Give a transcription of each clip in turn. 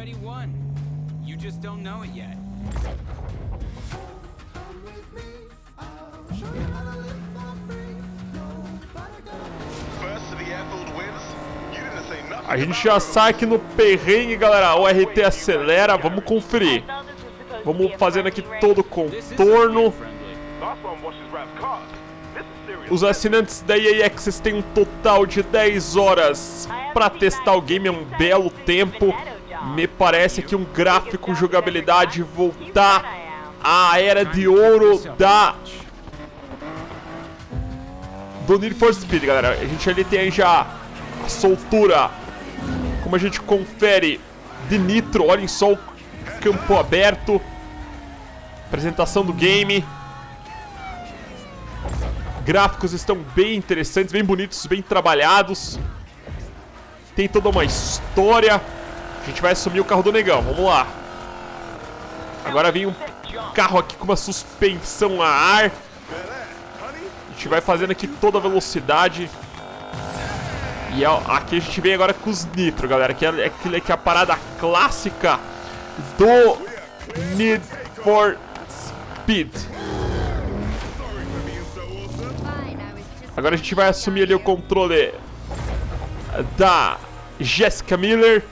already won. You just don't know it yet. A gente já sai aqui no perrengue, galera. O RT acelera, vamos conferir. Vamos fazendo aqui todo o contorno. Os assinantes da EA Access têm um total de 10 horas para testar o game, é um belo tempo. Me parece que um gráfico, jogabilidade, voltar à era de ouro do Need for Speed, galera. A gente ali tem já a soltura, como a gente confere, de nitro. Olhem só o campo aberto, apresentação do game. Gráficos estão bem interessantes, bem bonitos, bem trabalhados. Tem toda uma história. A gente vai assumir o carro do negão, vamos lá. Agora vem um carro aqui com uma suspensão a ar. A gente vai fazendo aqui toda a velocidade. E aqui a gente vem agora com os nitro, galera. Que é a parada clássica do Need for Speed. Agora a gente vai assumir ali o controle da Jessica Miller.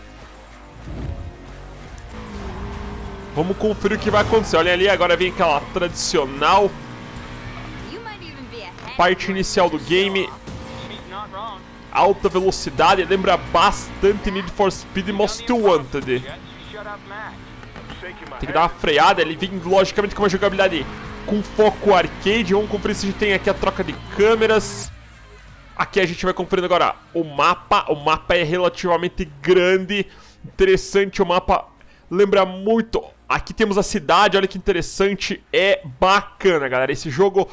Vamos conferir o que vai acontecer. Olha ali, agora vem aquela tradicional parte inicial do game. Alta velocidade, lembra bastante Need for Speed Most Wanted. Tem que dar uma freada, ele vem logicamente com uma jogabilidade com foco arcade. Vamos conferir se a gente tem aqui a troca de câmeras. Aqui a gente vai conferindo agora o mapa. O mapa é relativamente grande, interessante o mapa, lembra muito. Aqui temos a cidade, olha que interessante, é bacana, galera. Esse jogo,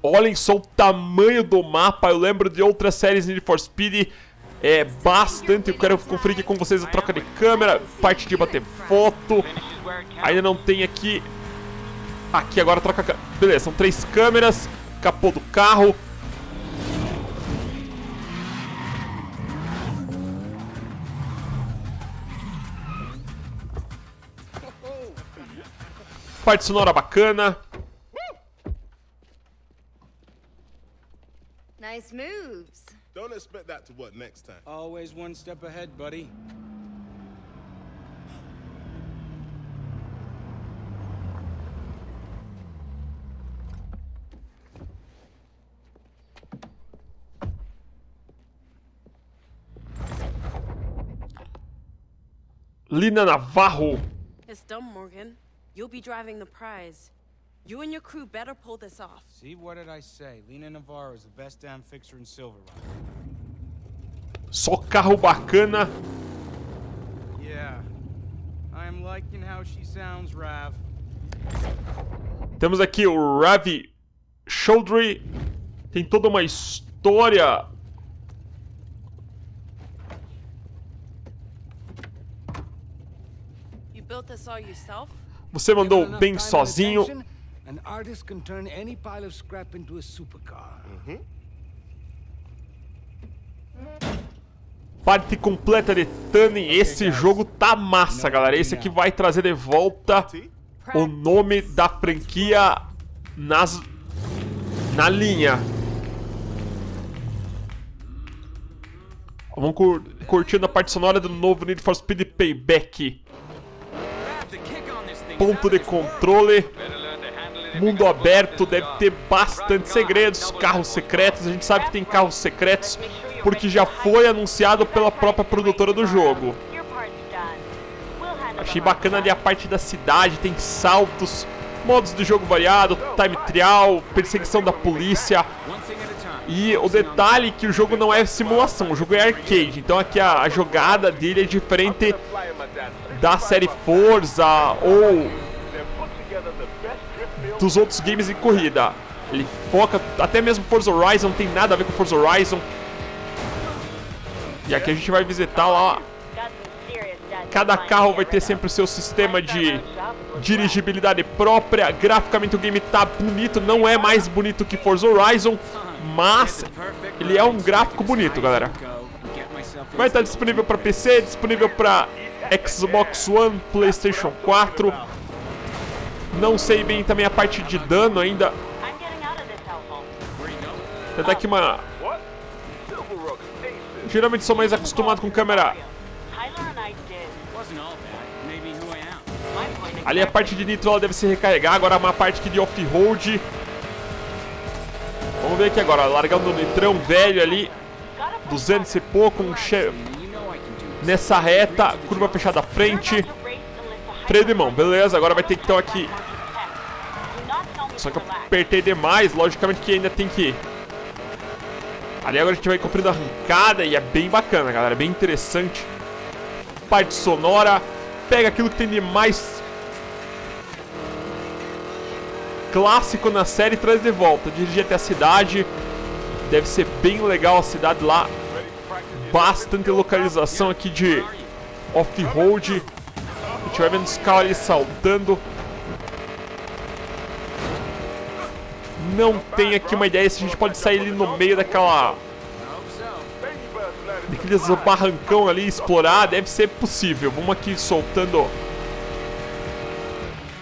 olhem só o tamanho do mapa. Eu lembro de outras séries Need for Speed, é bastante. Eu quero conferir aqui com vocês a troca de câmera, parte de bater foto. Ainda não tem aqui. Aqui agora troca... Beleza, são 3 câmeras. Capô do carro. Parte sonora bacana. Nice moves. Don't expect that to work next time. Always one step ahead, buddy. Lina Navarro. It's dumb, Morgan. You'll be driving the prize. You and your crew better pull this off. See, what did I say? Lina Navarro is the best damn fixer in Silver Rock. Só carro bacana. Yeah. I'm liking how she sounds, Rav. Temos aqui o Ravi Chaudry. Tem toda uma história. Você mandou bem sozinho. Parte completa de Tunning. Esse jogo tá massa, galera. Esse aqui vai trazer de volta o nome da franquia na linha. Vamos curtindo a parte sonora do novo Need for Speed Payback. Ponto de controle, mundo aberto, deve ter bastante segredos, carros secretos. A gente sabe que tem carros secretos porque já foi anunciado pela própria produtora do jogo. Achei bacana ali a parte da cidade, tem saltos, modos de jogo variado, time trial, perseguição da polícia. E o detalhe é que o jogo não é simulação, o jogo é arcade. Então aqui a jogada dele é diferente da série Forza ou dos outros games de corrida. Ele foca, até mesmo Forza Horizon, não tem nada a ver com Forza Horizon. E aqui a gente vai visitar lá. Cada carro vai ter sempre o seu sistema de dirigibilidade própria. Graficamente o game tá bonito, não é mais bonito que Forza Horizon, mas ele é um gráfico bonito, galera. Vai estar disponível para PC, disponível para Xbox One, PlayStation 4. Não sei bem também a parte de dano ainda. Até daqui uma... Geralmente sou mais acostumado com câmera. Ali a parte de nitro ela deve se recarregar. Agora uma parte aqui de off-road. Vamos ver aqui agora. Largando o nitrão velho ali. 200 e pouco. Um chefe. Nessa reta. Curva fechada à frente. Freio de mão. Beleza. Agora vai ter que então aqui. Só que eu apertei demais. Logicamente que ainda tem que... Ali agora a gente vai cumprindo a arrancada. E é bem bacana, galera. É bem interessante. Parte sonora. Pega aquilo que tem de mais clássico na série e traz de volta. Dirigir até a cidade. Deve ser bem legal a cidade lá. Bastante localização aqui de off-road. A gente vai vendo os carros ali saltando. Não tem aqui uma ideia se a gente pode sair ali no meio daquela... Daqueles barrancão ali, explorar. Deve ser possível. Vamos aqui soltando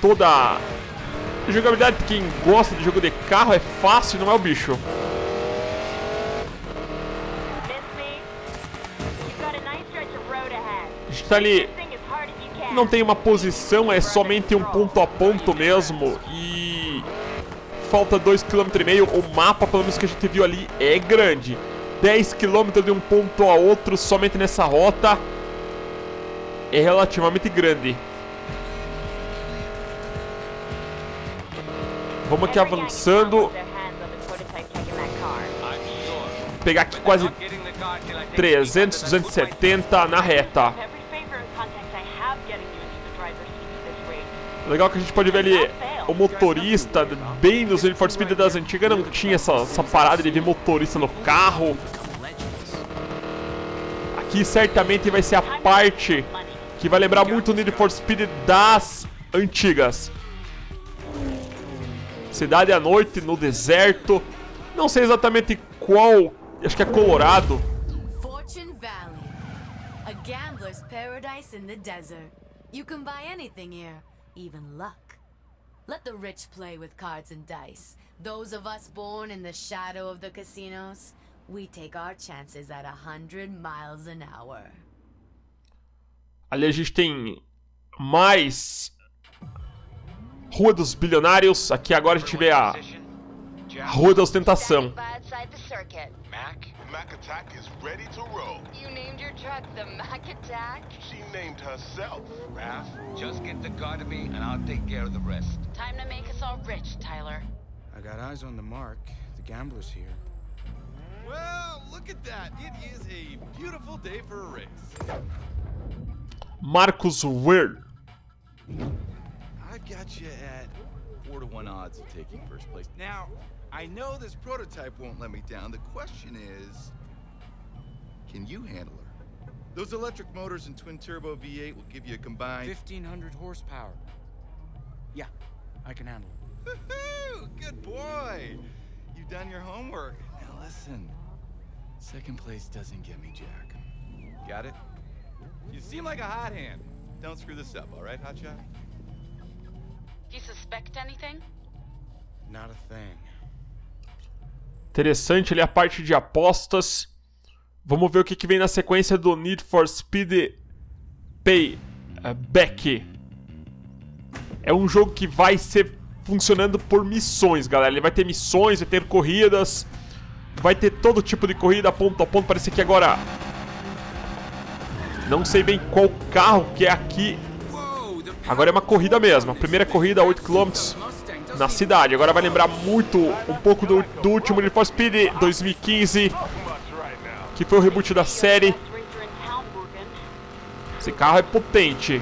toda a jogabilidade. Quem gosta de jogo de carro é fácil, não é o bicho. A gente tá ali... Não tem uma posição, é somente um ponto a ponto mesmo. E... Falta 2,5 km. O mapa, pelo menos que a gente viu ali, é grande. 10 km de um ponto a outro, somente nessa rota, é relativamente grande. Vamos aqui avançando. Pegar aqui quase 300, 270 na reta. Legal que a gente pode ver ali o motorista, bem nos Need for Speed das antigas, não tinha essa parada de ver motorista no carro. Aqui certamente vai ser a parte que vai lembrar muito o Need for Speed das antigas. Cidade à noite, no deserto, não sei exatamente qual, acho que é Colorado. Fortune Valley, a gambler's paradise in the desert. You can buy anything here, even luck. Let the rich play with cards and dice. Those of us born in the shadow of the casinos, we take our chances at 100 miles an hour. Ali a gente tem mais Rua dos Bilionários. Aqui agora a gente vê a Rua da Ostentação. Mac Attack is ready to roll. You named your truck the Mac Attack? She named herself. Raf, just get the car to me and I'll take care of the rest. Time to make us all rich, Tyler. I got eyes on the mark. The gambler's here. Well, look at that. It is a beautiful day for a race. Marcos Weir. I've got you at 4-1 odds of taking first place. Now, I know this prototype won't let me down. The question is, can you handle her? Those electric motors and twin turbo V8 will give you a combined 1,500 horsepower. Yeah, I can handle it. Good boy. You've done your homework. Now listen, second place doesn't get me jack. Got it? You seem like a hot hand. Don't screw this up, all right, hotshot? Do you suspect anything? Not a thing. Interessante ali a parte de apostas. Vamos ver o que vem na sequência do Need for Speed Payback. É um jogo que vai ser funcionando por missões, galera. Ele vai ter missões, vai ter corridas. Vai ter todo tipo de corrida, ponto a ponto. Parece que agora... Não sei bem qual carro que é aqui. Agora é uma corrida mesmo. A primeira corrida, 8 km. Na cidade, agora vai lembrar muito um pouco do último Need for Speed 2015, que foi o reboot da série. Esse carro é potente.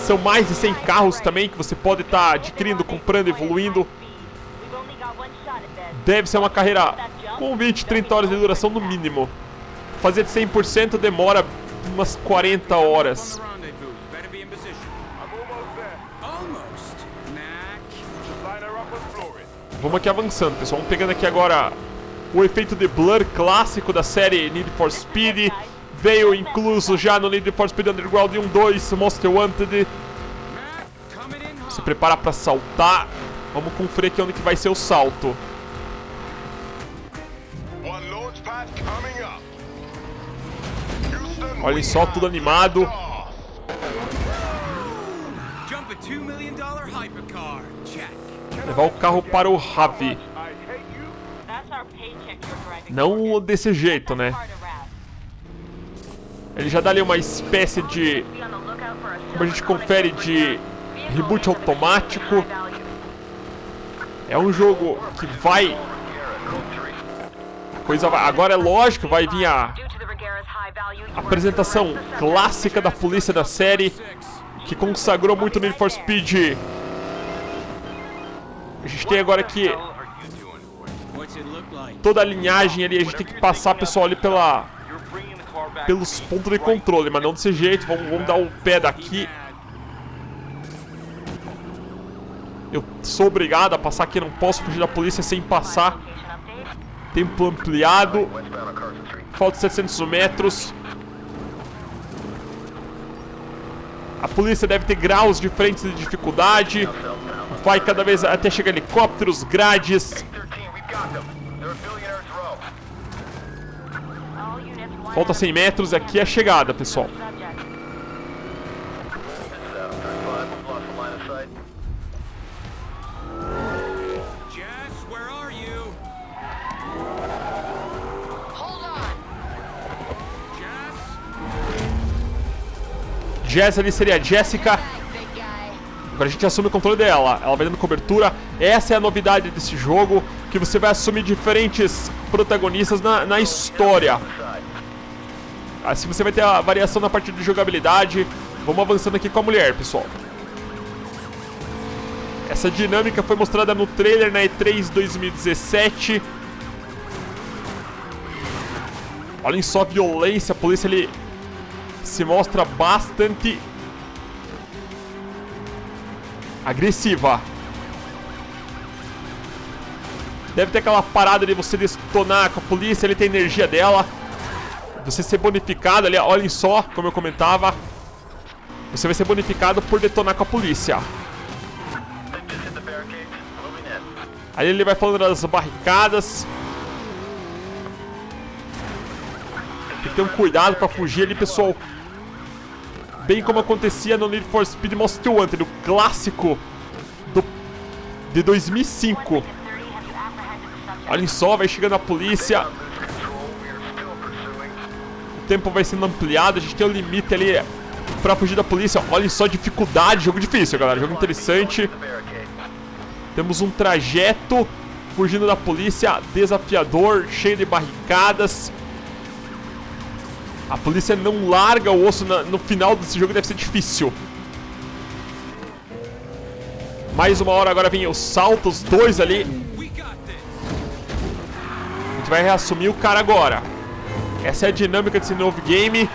São mais de 100 carros também que você pode estar adquirindo, comprando, evoluindo. Deve ser uma carreira com 20, 30 horas de duração no mínimo. Fazer 100% demora umas 40 horas. Vamos aqui avançando, pessoal. Vamos pegando aqui agora o efeito de blur clássico da série Need for Speed. veio incluso já no Need for Speed Underground 1.2, Most Wanted. Se prepara para saltar. Vamos conferir aqui onde que vai ser o salto. Olhem só, tudo animado. Levar o carro para o Ravi. Não desse jeito, né? Ele já dá ali uma espécie de... como a gente confere, de reboot automático. É um jogo que vai... coisa vai... agora é lógico, vai vir a... apresentação clássica da polícia da série, que consagrou muito Need for Speed. A gente tem agora que... toda a linhagem ali, a gente tem que passar, pessoal, ali pelos pontos de controle, mas não desse jeito. Vamos dar o pé daqui. Eu sou obrigado a passar aqui, não posso fugir da polícia sem passar. Tempo ampliado. Falta 700 metros. A polícia deve ter graus diferentes de dificuldade. Vai cada vez até chegar helicópteros, grades. Falta 100 metros, aqui é a chegada, pessoal. Jess ali seria a Jessica. Agora a gente assume o controle dela. Ela vai dando cobertura. Essa é a novidade desse jogo, que você vai assumir diferentes protagonistas na história. Assim você vai ter a variação na parte de jogabilidade. Vamos avançando aqui com a mulher, pessoal. Essa dinâmica foi mostrada no trailer na E3 2017. Olhem só a violência. A polícia ali se mostra bastante agressiva. Deve ter aquela parada de você detonar com a polícia, ele tem a energia dela. Você ser bonificado ali, olhem só, como eu comentava. Você vai ser bonificado por detonar com a polícia. Aí ele vai falando das barricadas. Tem que ter um cuidado pra fugir ali, pessoal. Bem como acontecia no Need for Speed Most Wanted, o clássico de 2005. Olhem só, vai chegando a polícia. O tempo vai sendo ampliado, a gente tem um limite ali pra fugir da polícia. Olhem só, dificuldade, jogo difícil, galera, jogo interessante. Temos um trajeto fugindo da polícia, desafiador, cheio de barricadas. A polícia não larga o osso no final desse jogo, deve ser difícil. Mais uma hora agora vem o salto, os dois ali. A gente vai reassumir o cara agora. Essa é a dinâmica desse novo game.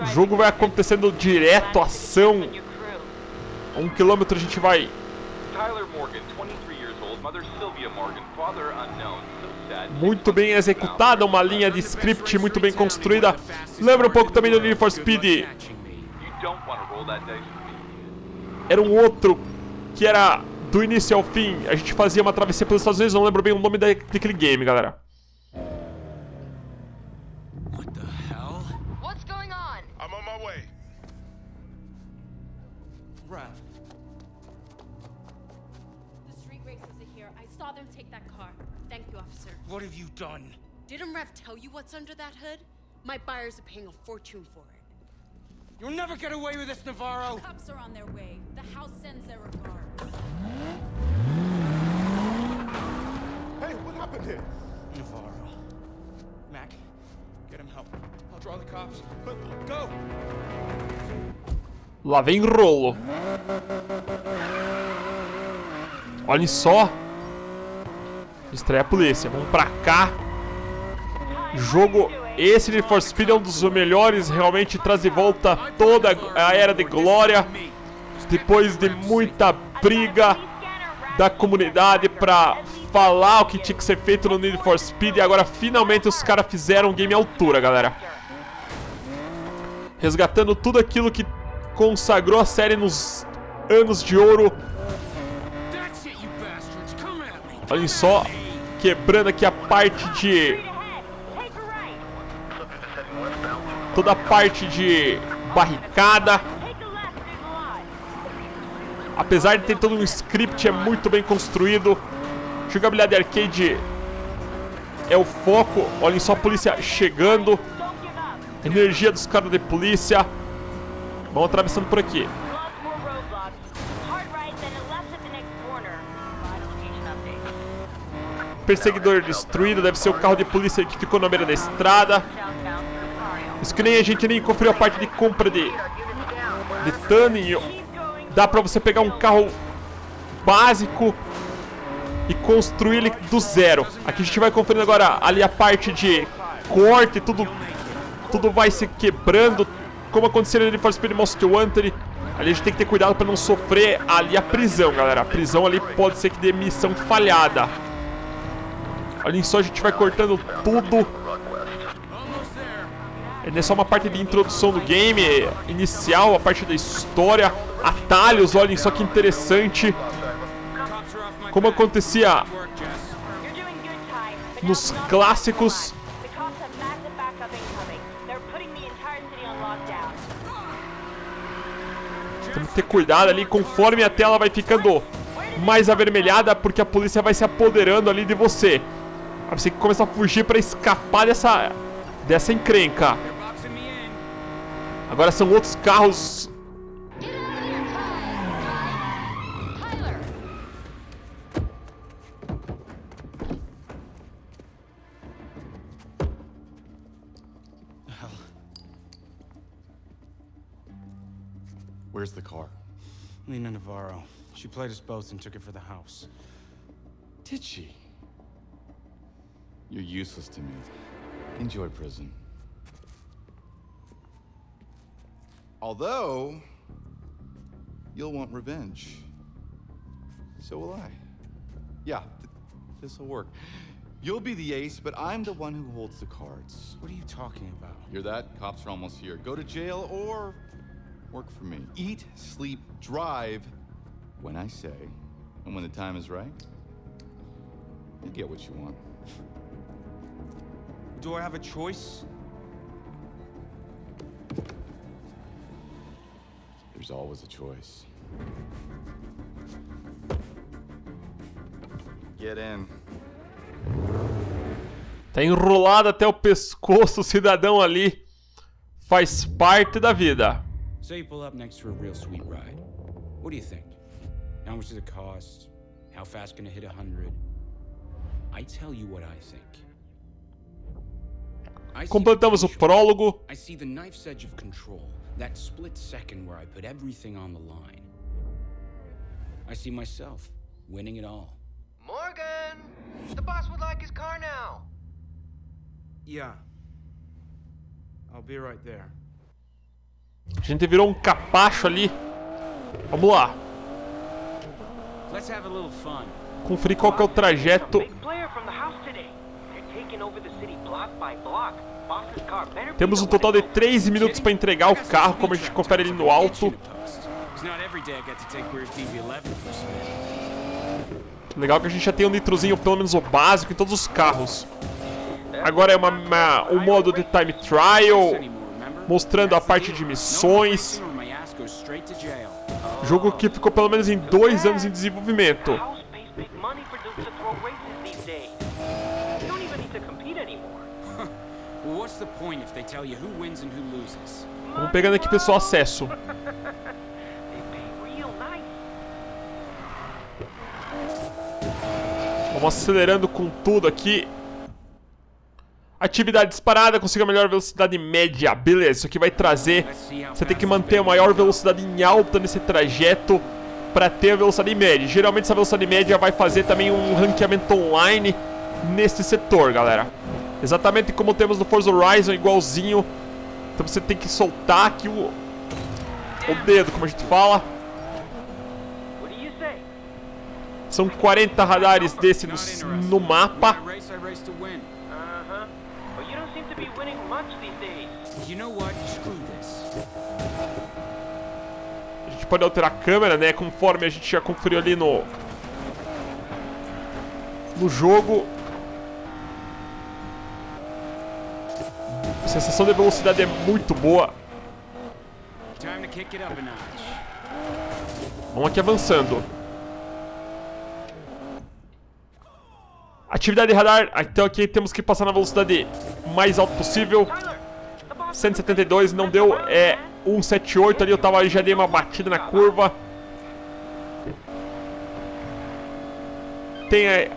O jogo vai acontecendo direto, ação. 1 quilômetro a gente vai... muito bem executada, uma linha de script muito bem construída. Lembra um pouco também do Need for Speed. Era um outro que era do início ao fim. A gente fazia uma travessia pelos Estados Unidos, não lembro bem o nome daquele game, galera. What have you done? Didn't Raf tell you what's under that hood? My buyers are paying a fortune for it. You'll never get away with this, Navarro. The cops are on their way. The house sends their regards. Hey, what happened here? Navarro. Mac, get him help. I'll draw the cops. But go. Lá vem rolo. Olhem só. Estreia a polícia, vamos pra cá. Jogo, esse Need for Speed é um dos melhores. Realmente traz de volta toda a era de glória. Depois de muita briga, da comunidade pra falar o que tinha que ser feito no Need for Speed. E agora finalmente os caras fizeram um game à altura, galera. Resgatando tudo aquilo que consagrou a série nos anos de ouro. Olhem só, quebrando aqui a parte de... toda a parte de barricada. Apesar de ter todo um script, é muito bem construído. Jogabilidade arcade é o foco. Olhem só a polícia chegando. Energia dos caras de polícia. Vão atravessando por aqui. Perseguidor destruído. Deve ser o carro de polícia que ficou na beira da estrada. Isso que nem a gente nem conferiu a parte de compra de titânio. Dá pra você pegar um carro básico e construir ele do zero. Aqui a gente vai conferindo agora ali a parte de corte, tudo vai se quebrando, como aconteceu no Need for Speed Most Wanted. Ali a gente tem que ter cuidado pra não sofrer ali a prisão, galera. A prisão ali pode ser que dê missão falhada. Olhem só, a gente vai cortando tudo. É só uma parte de introdução do game, inicial, a parte da história, atalhos, olhem só que interessante. Como acontecia nos clássicos. Tem que ter cuidado ali, conforme a tela vai ficando mais avermelhada, porque a polícia vai se apoderando ali de você. Aí você começa a fugir para escapar dessa encrenca. Agora são outros carros. Where's the car? Lina Navarro. She played us both and took it for the house. Did she? You're useless to me. Enjoy prison. Although, you'll want revenge. So will I. Yeah, this'll work. You'll be the ace, but I'm the one who holds the cards. What are you talking about? Hear that? Cops are almost here. Go to jail or work for me. Eat, sleep, drive, when I say, and when the time is right, you get what you want. Do I have a choice? There's always a choice. Get in. Tá enrolado até o pescoço o cidadão ali. Faz parte da vida. Say you pull up next to a real sweet ride. What do you think? How much does it cost? How fast can it hit 100? I tell you what I think. Completamos o prólogo. I see the knife's edge of control, that split second where I put everything on the line. I see myself winning it all. Morgan, the boss would like his car now. Yeah. I'll be right there. A gente virou um capacho ali. Vamos lá. Let's have a little fun. Conferir qual que é o trajeto. Temos um total de 3 minutos para entregar o carro, como a gente confere ele no alto. Legal que a gente já tem um nitrozinho, pelo menos o básico, em todos os carros. Agora é um modo de time trial, mostrando a parte de missões. Jogo que ficou pelo menos em 2 anos em desenvolvimento. Vamos pegando aqui, pessoal, acesso. Vamos acelerando com tudo aqui. Atividade disparada, consiga a melhor velocidade média. Beleza, isso aqui vai trazer... Você tem que manter a maior velocidade em alta nesse trajeto para ter a velocidade média. Geralmente essa velocidade média vai fazer também um ranqueamento online nesse setor, galera. Exatamente como temos no Forza Horizon, igualzinho. Então você tem que soltar aqui o dedo, como a gente fala. São 40 radares desses no mapa. A gente pode alterar a câmera, né? Conforme a gente já conferiu ali no jogo. A sensação de velocidade é muito boa. Vamos aqui avançando. Atividade de radar. Então aqui temos que passar na velocidade mais alta possível. 172 não deu. É 178 ali. Já dei uma batida na curva. Tem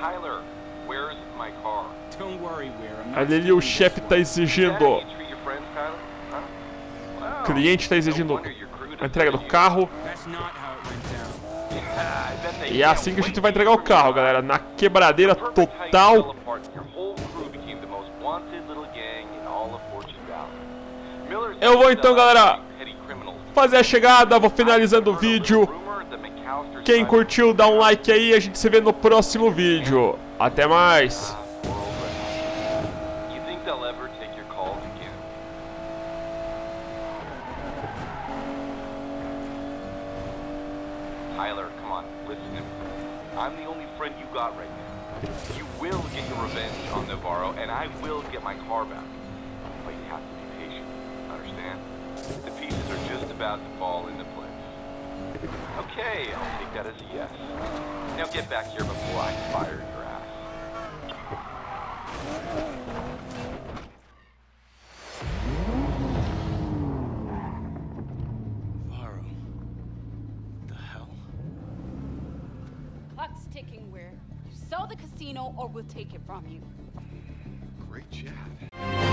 Tyler, where's my car? Don't worry, Weir. Ali o chefe está exigindo. O cliente está exigindo a entrega do carro. E é assim que a gente vai entregar o carro, galera. Na quebradeira total. Eu vou então, galera, fazer a chegada. Vou finalizando o vídeo. Quem curtiu, dá um like aí. A gente se vê no próximo vídeo. Até mais. Tyler, come on, listen to me. I'm the only friend you got right now. You will get your revenge on Navarro, and I will get my car back. But you have to be patient, understand? The pieces are just about to fall into place. Okay, I'll take that as a yes. Now get back here before I fire your ass. Ticking, Weir. You sell the casino or we'll take it from you. Great job.